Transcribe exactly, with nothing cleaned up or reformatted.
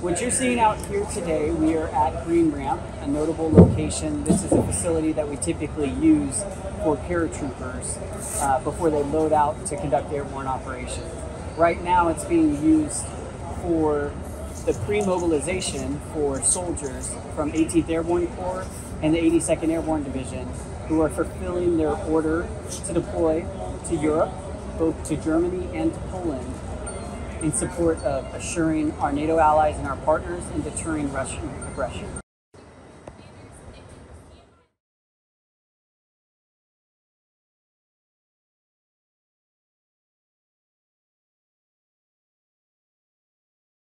What you're seeing out here today, we are at Green Ramp, a notable location. This is a facility that we typically use for paratroopers uh, before they load out to conduct airborne operations. Right now it's being used for the pre-mobilization for soldiers from eighteenth Airborne Corps and the eighty-second Airborne Division who are fulfilling their order to deploy to Europe, both to Germany and to Poland, in support of assuring our NATO allies and our partners and deterring Russian aggression.